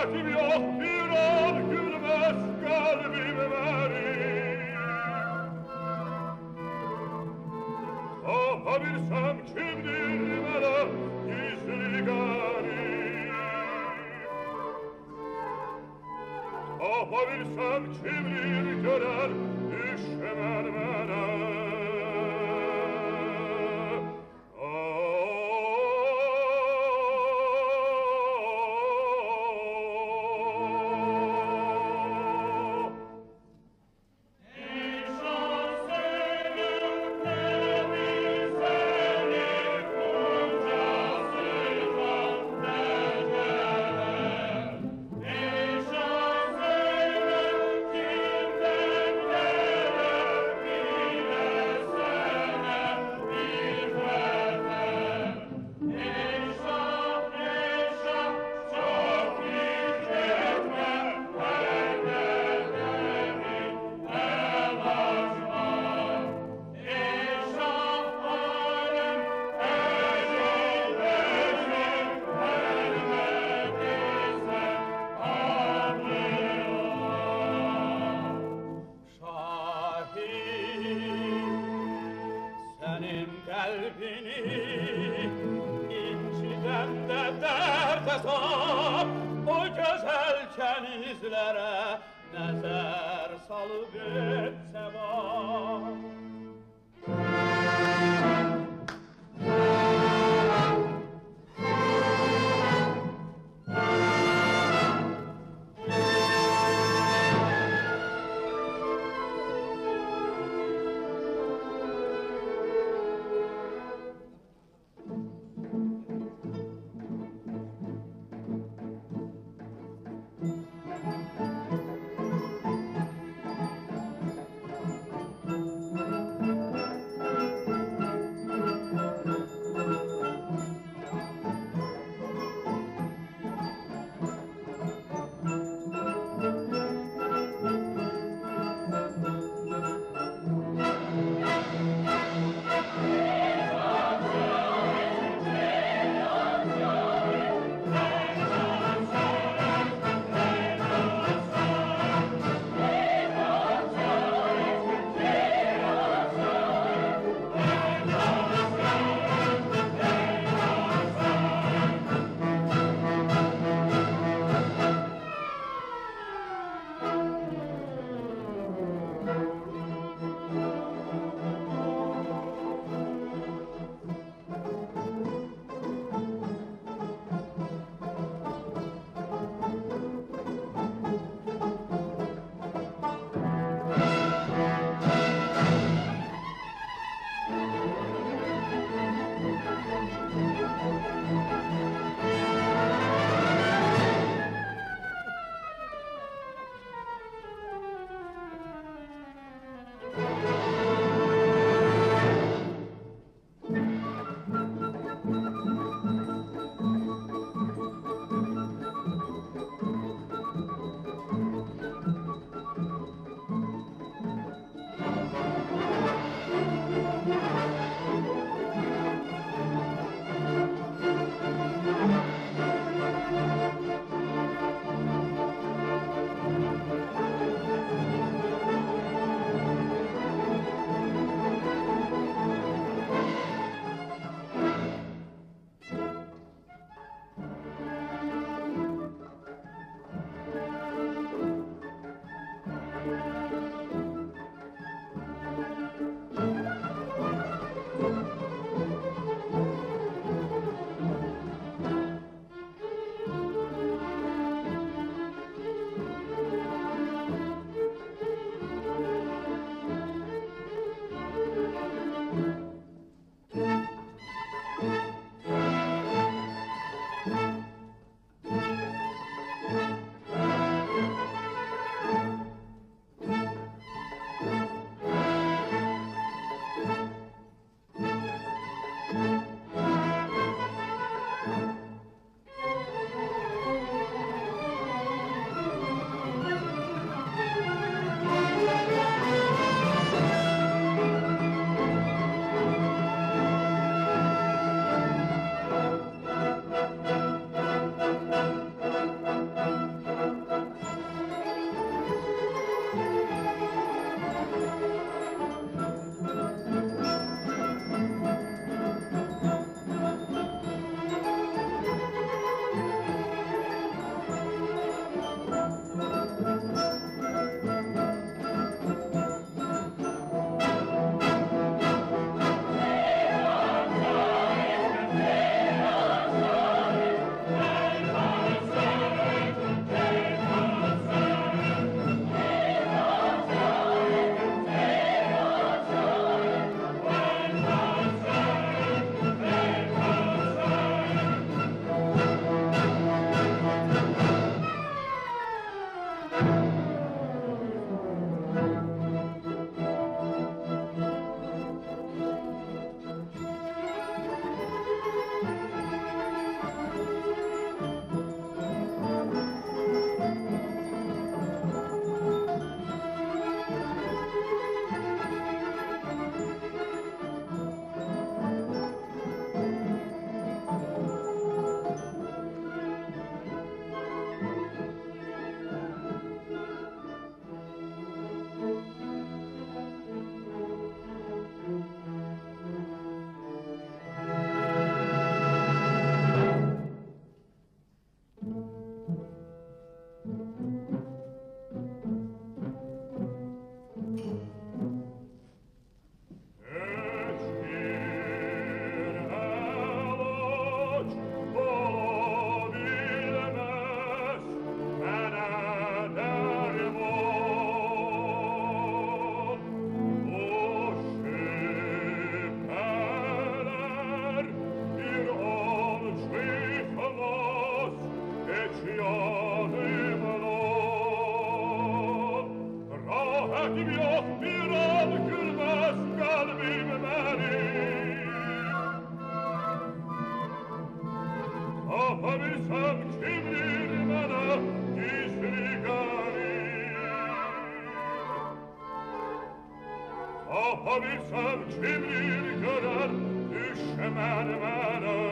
Şefim yok, bir an gülmez kalbime verir. Kapabilsem kimdir bana gizli garip. Kapabilsem kimdir görer düşemer bana. Kapabilsem kimdir görer düşemen bana.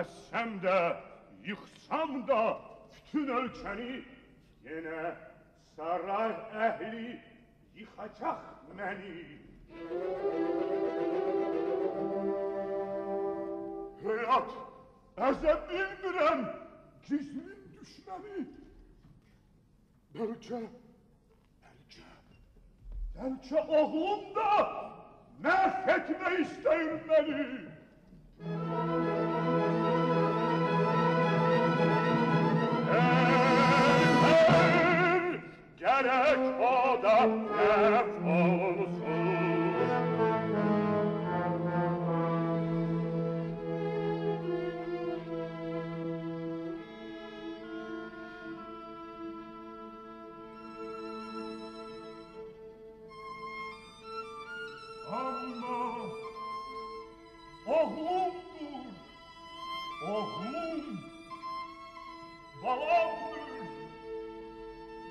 Essem de, yıksam da bütün ölçeni, yine saray ehli yıkacak beni. Hayat, eze bilmiren gizmin düşmeni. Belki oğlum da nefretme isteyin beni. Geç o da def olsun. Oğlumdur, oğlum, balamdır,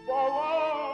balam.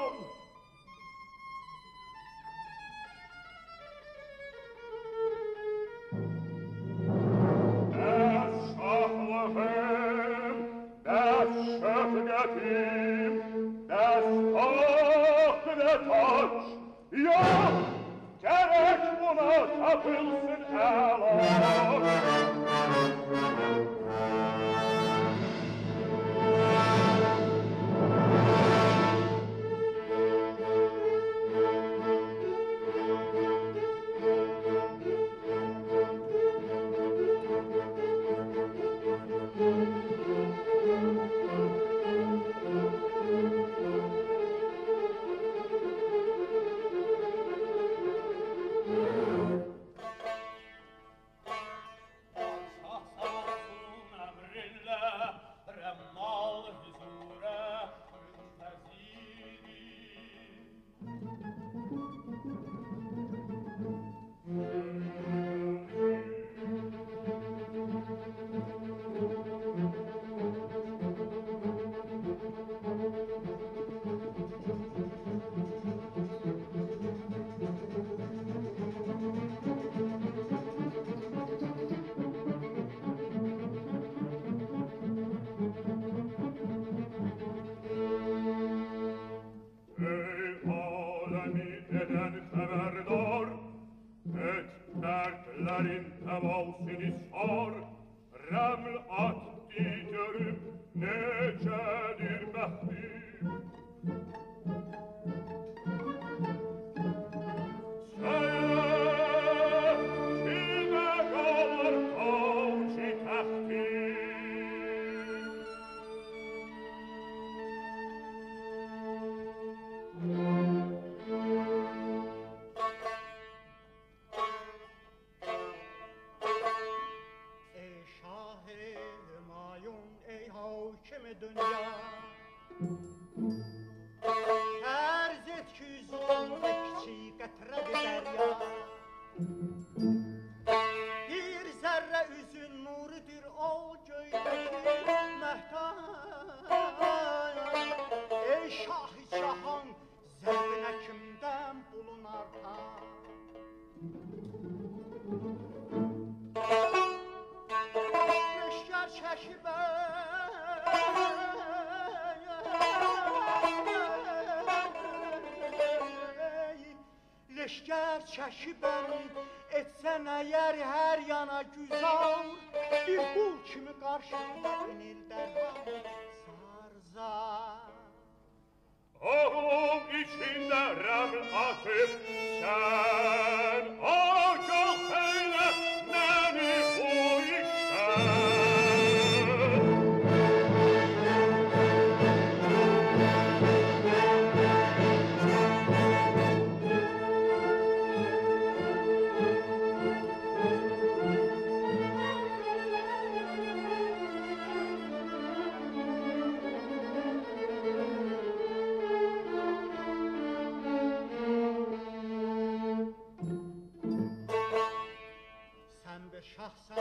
Deşşahlığım, deşşefnetim, deşşak ve taç yok. Gerek buna tapılsın helak. That's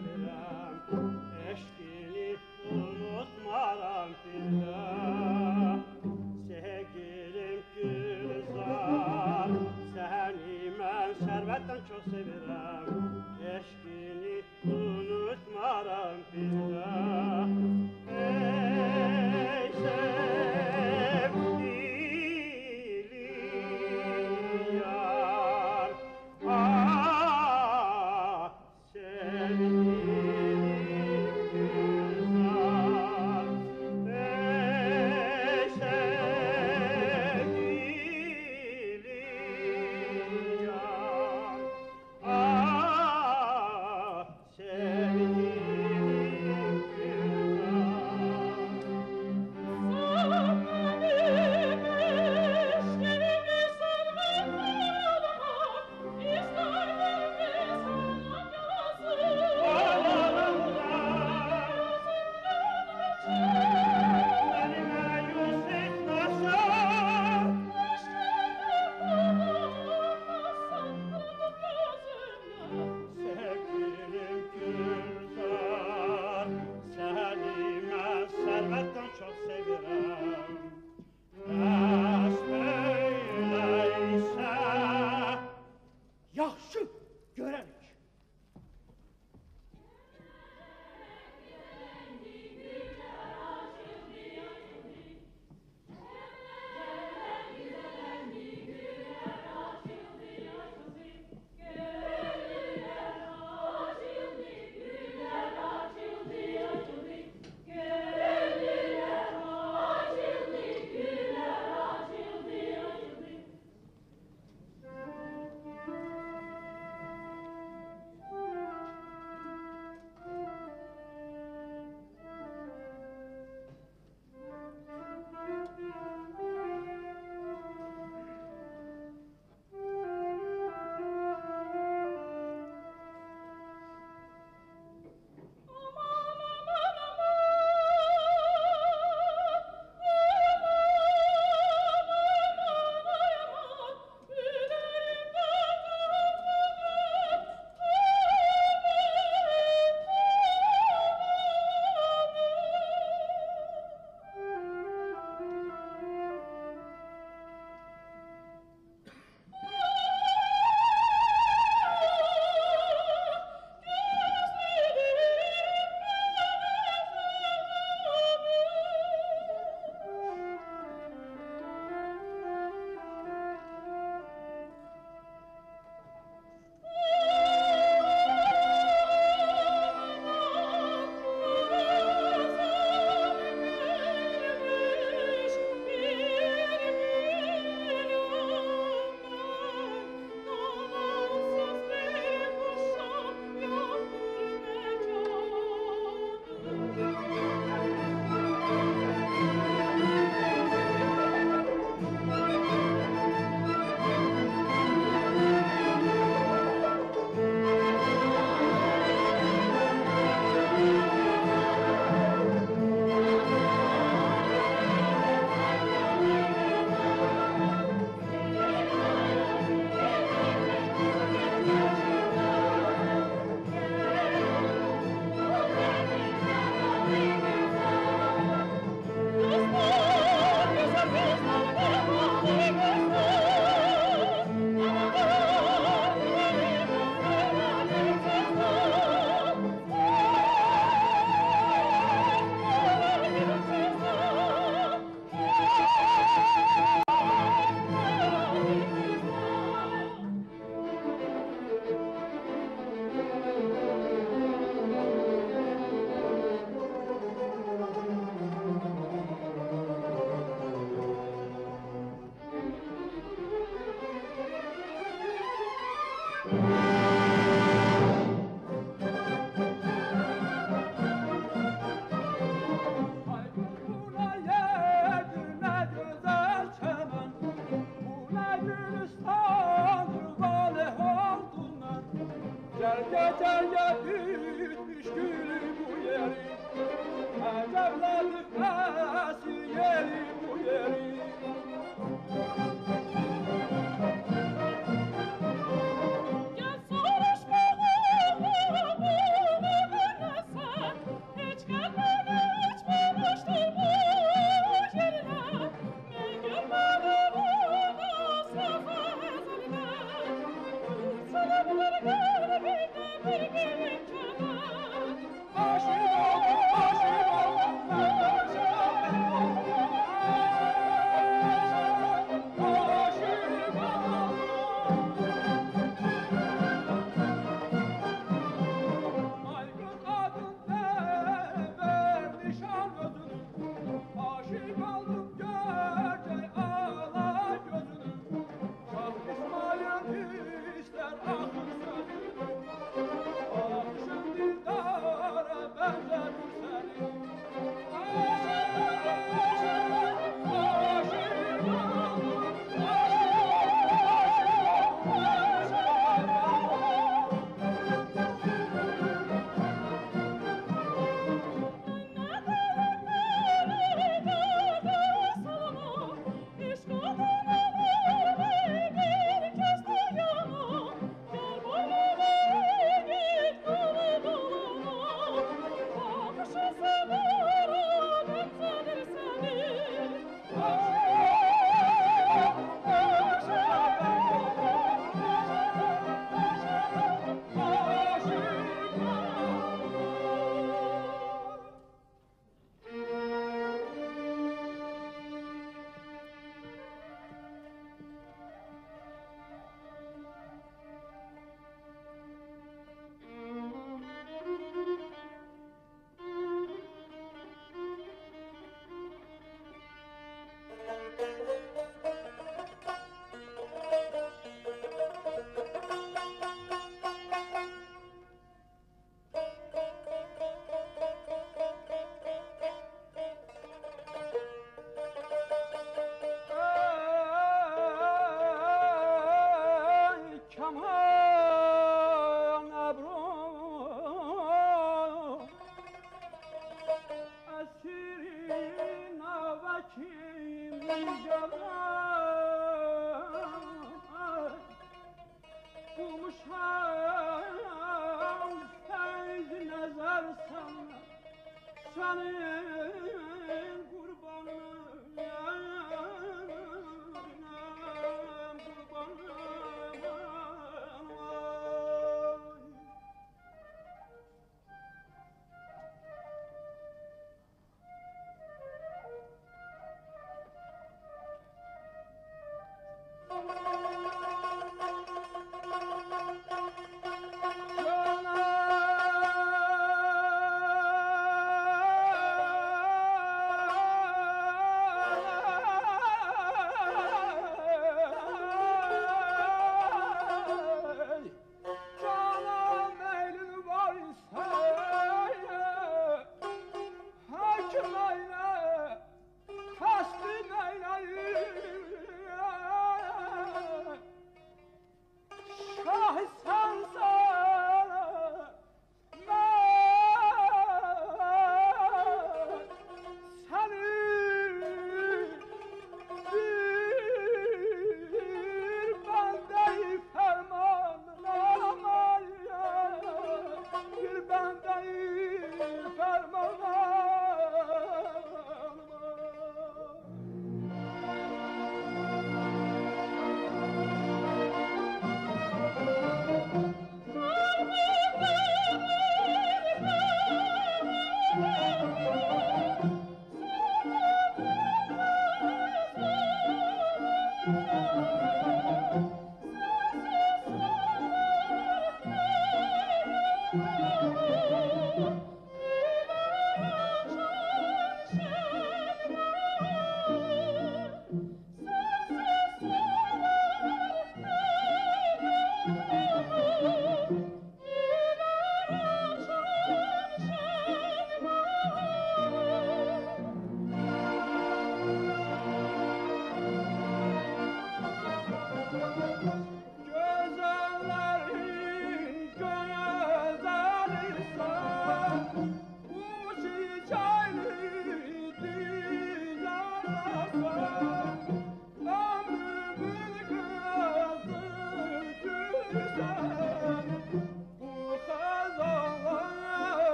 severem, eşkini unutmaram billah. Sevgilim Gülzar, seni ben servetten çok severem, eşkini unutmaram billah. Ey sevgili yar, ah sevgili Gülzar, ey sevgili yar, ah sevgili çok severim. Eş böyleyse yaxşı görərik. Gel soruşma,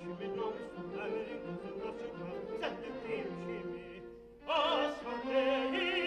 şimdi namus ömrün kızında çıkar sen döktüğüm şimdi aşkım değil.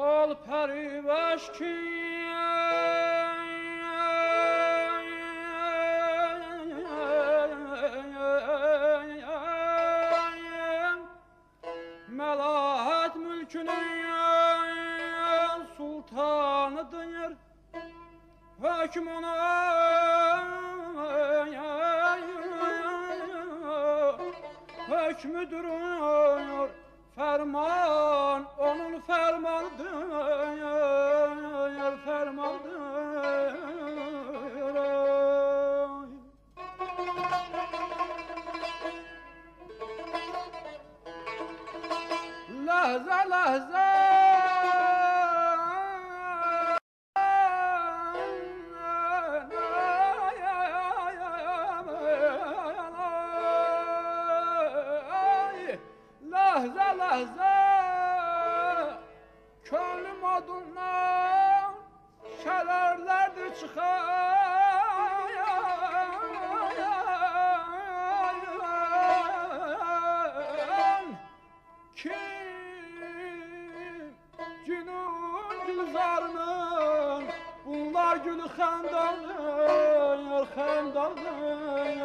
Al peri veşkiye Melahat mülkünün sultanıdır Hüküm ona Hükmüdür Ferman onun fermandır Fermandır لحظه لحظه لحظه لحظه köylüm adından şererlerdir çıkar Gülü xandanır, xandanır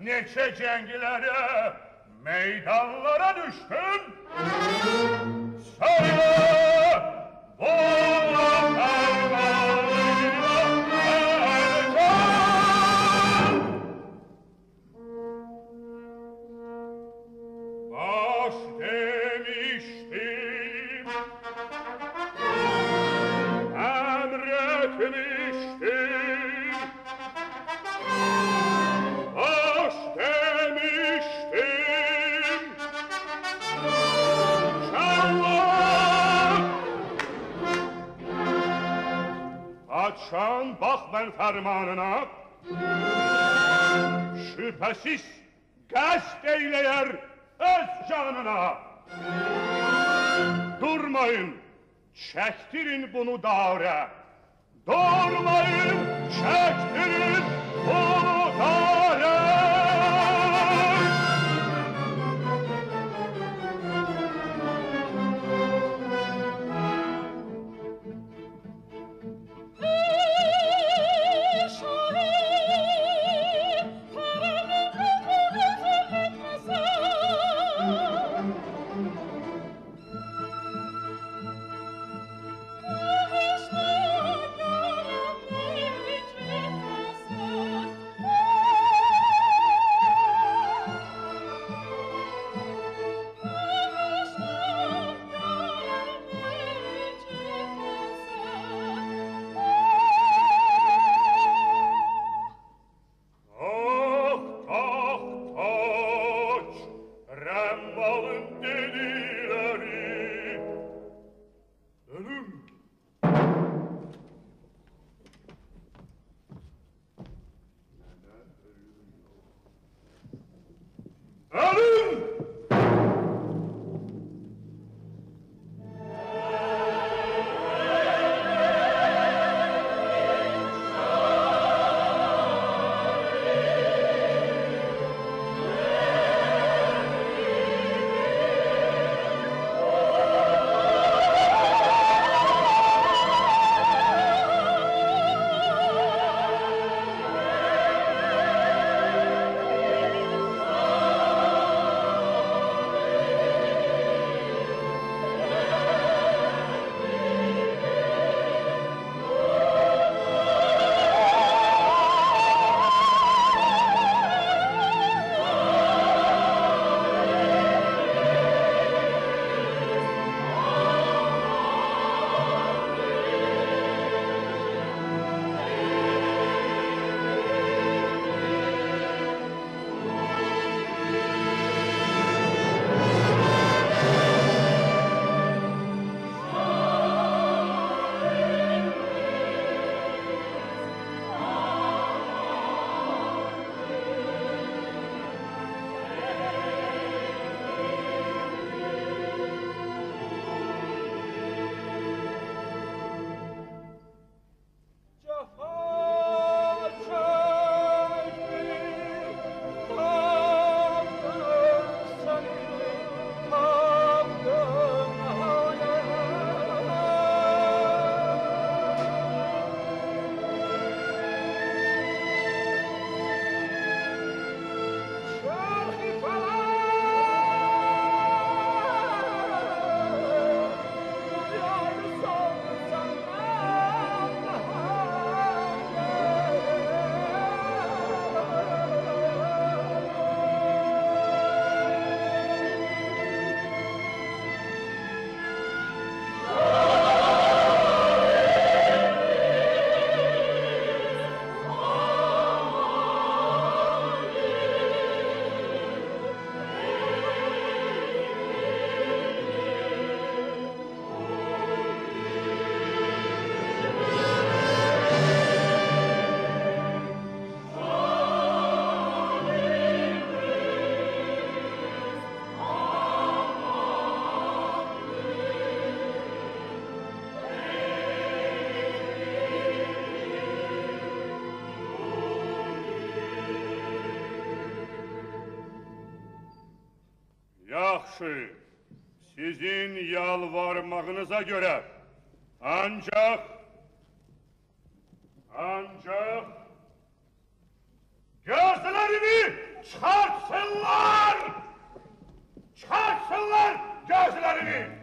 Neçe cengilere, meydanlara düştün. Söyle, boğla fermanını vereceğim. Baş demiştim, emretmiştim. Açan bak ben fermanına, şüphesiz gasp eyleyer öz canına. Durmayın, çektirin bunu dağre. Durmayın, çektirin bunu dağre. karşı sizin yalvarmağınıza göre ancak gözlerini çıkartsınlar gözlerini.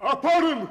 Aparın!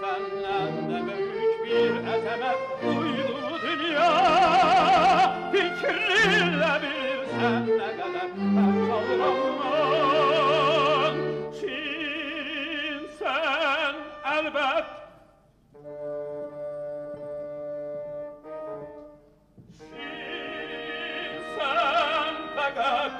Senden de büyük bir ezemet duydu dünya. Fikrinle bilsen ne kadar ben savunamam. Çinsen elbet, Çinsen fakat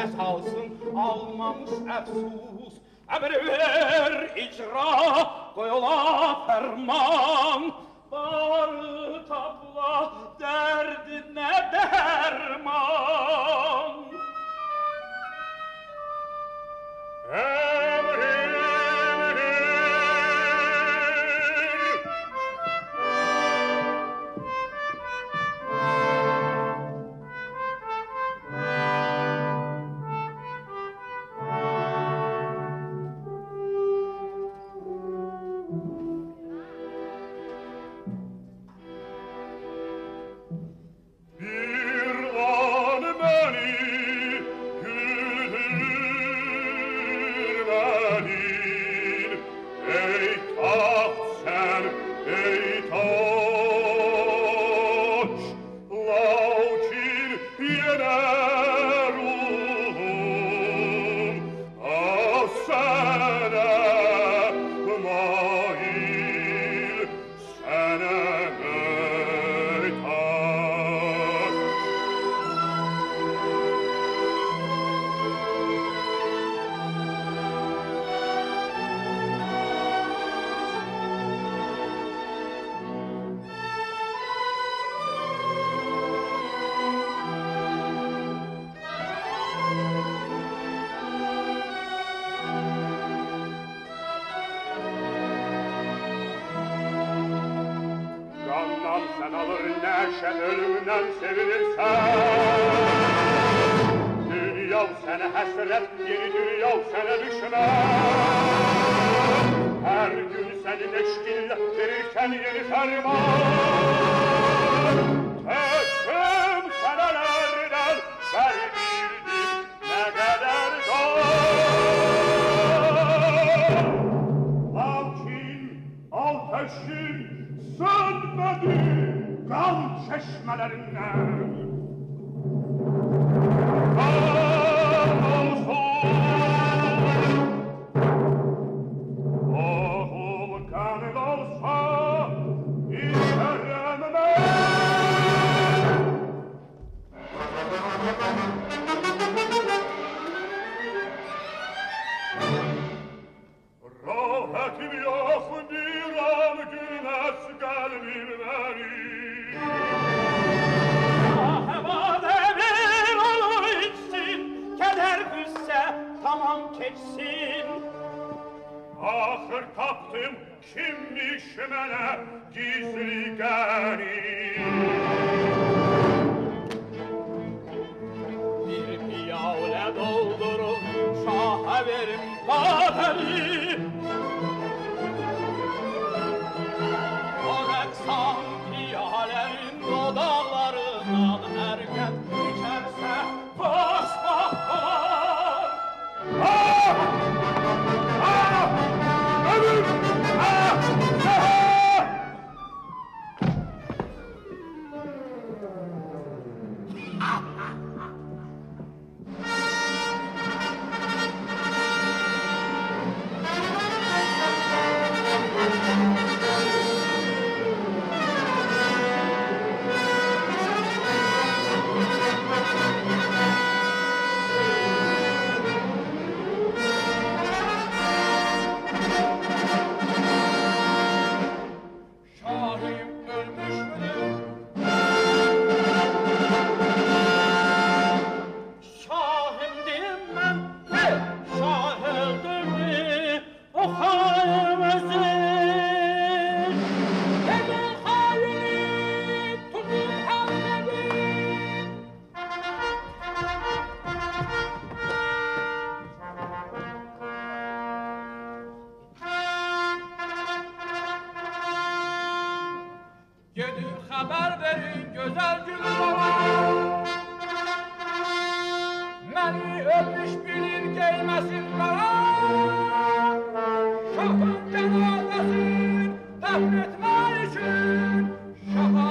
cezasın almamış efsus. Emri ver icra, koyola ferman. Bağırı tabla, derdine derman. Havada bir gizli gani. Bir piyale doldurun şaha verin kaderi. Koneksan piyalerin dodağlarından erken içerse basma var. Ah! Ah! Ömür! Ah! Şafak cenazesi defnetmen için şafak.